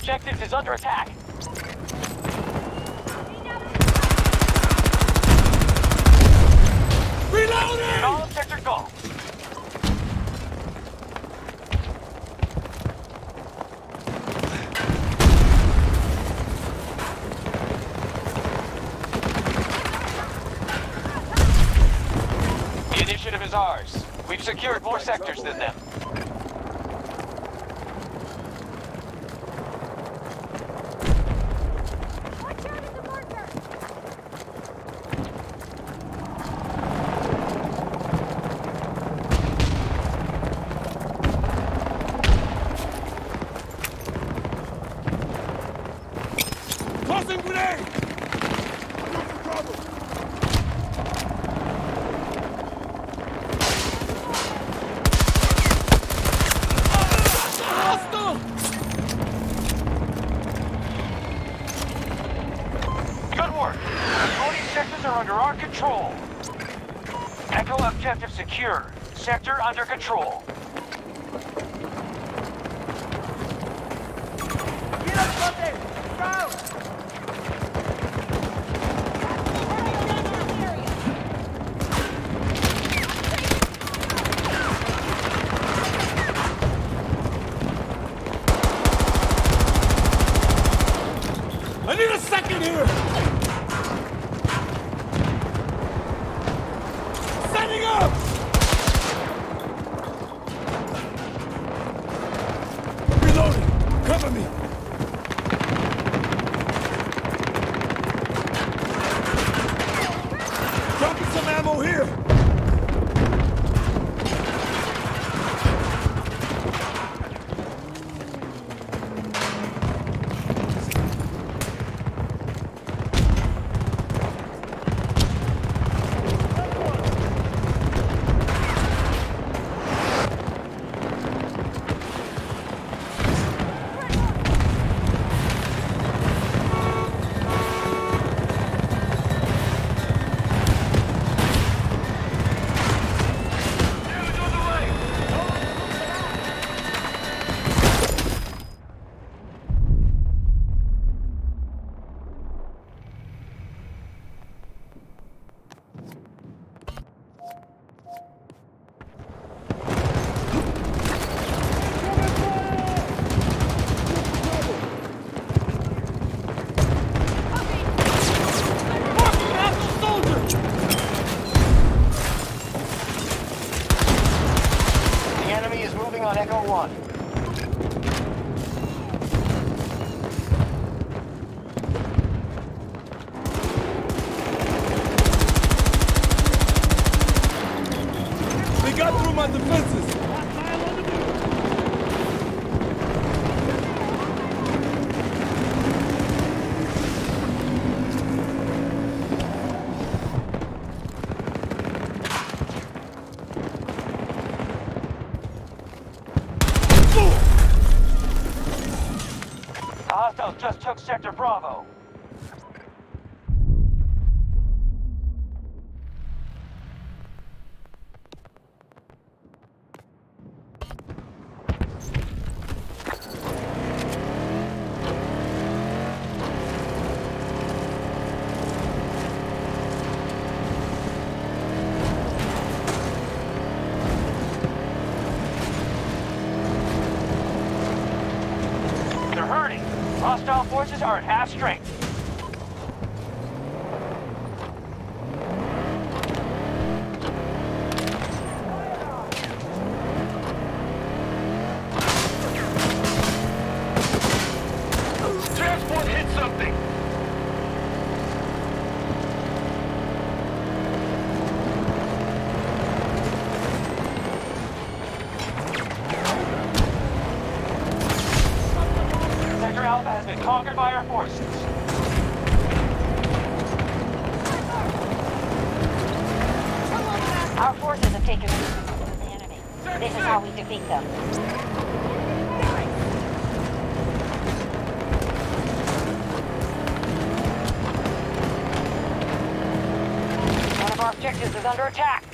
Objective is under attack. Reloading! All objectors go. The initiative is ours. We've secured more sectors than them. Secure. Sector under control. I need a second here! Just took Sector Bravo. Hostile forces are at half strength. Transport hit something. Conquered by our forces. Our forces have taken control of the enemy. This is how we defeat them. One of our objectives is under attack.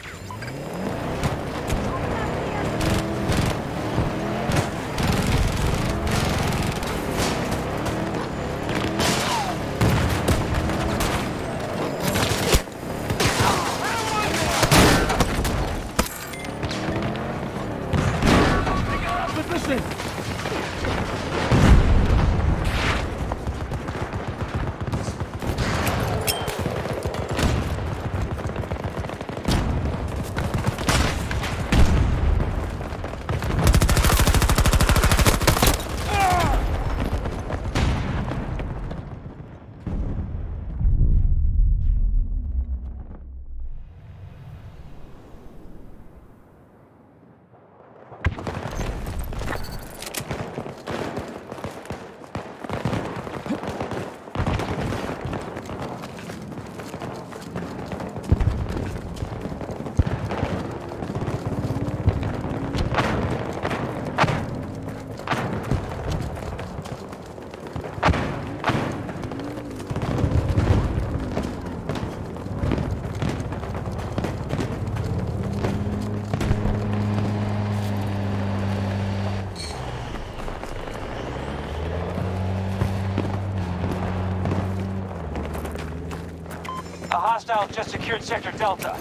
The hostiles just secured Sector Delta.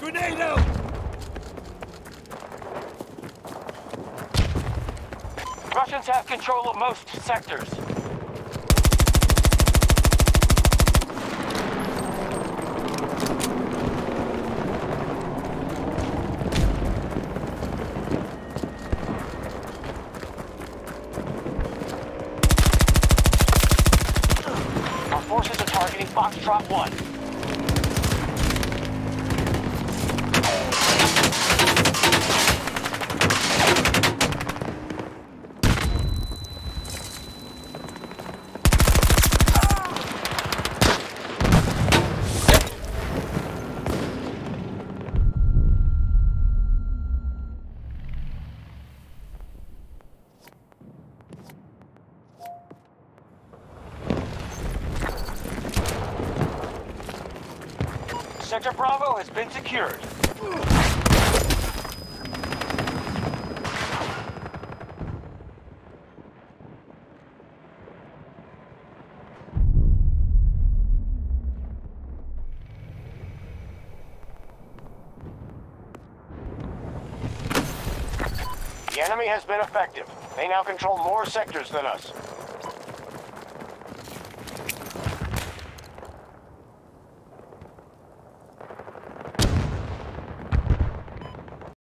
Grenade out! Russians have control of most sectors. Our forces are targeting Foxtrot 1. Sector Bravo has been secured. The enemy has been effective. They now control more sectors than us.